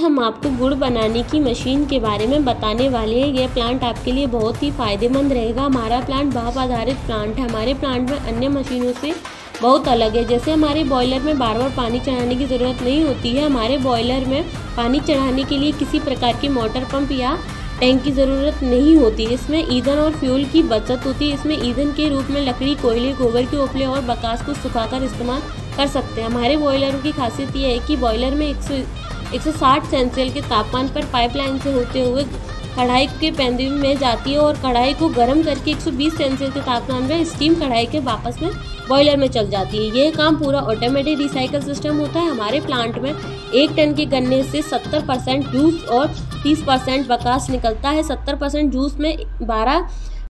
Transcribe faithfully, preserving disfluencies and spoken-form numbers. हम आपको गुड़ बनाने की मशीन के बारे में बताने वाले हैं। यह प्लांट आपके लिए बहुत ही फ़ायदेमंद रहेगा। हमारा प्लांट भाप आधारित प्लांट है। हमारे प्लांट में अन्य मशीनों से बहुत अलग है। जैसे हमारे बॉयलर में बार बार पानी चढ़ाने की ज़रूरत नहीं होती है। हमारे बॉयलर में पानी चढ़ाने के लिए किसी प्रकार के मोटर पंप या टैंक की ज़रूरत नहीं होती। इसमें ईंधन और फ्यूल की बचत होती है। इसमें ईंधन के रूप में लकड़ी, कोयले, गोबर के उपले और बकास को सुखाकर इस्तेमाल कर सकते हैं। हमारे बॉयलरों की खासियत यह है कि बॉयलर में एक सौ एक सौ साठ सेंसियल के तापमान पर पाइपलाइन से होते हुए कढ़ाई के पैंदे में जाती है और कढ़ाई को गर्म करके एक सौ बीस सेंसियल के तापमान में स्टीम कढ़ाई के वापस में बॉयलर में चल जाती है। यह काम पूरा ऑटोमेटेड रिसाइकल सिस्टम होता है। हमारे प्लांट में एक टन के गन्ने से सत्तर परसेंट जूस और तीस परसेंट बकास निकलता है। सत्तर परसेंट जूस में बारह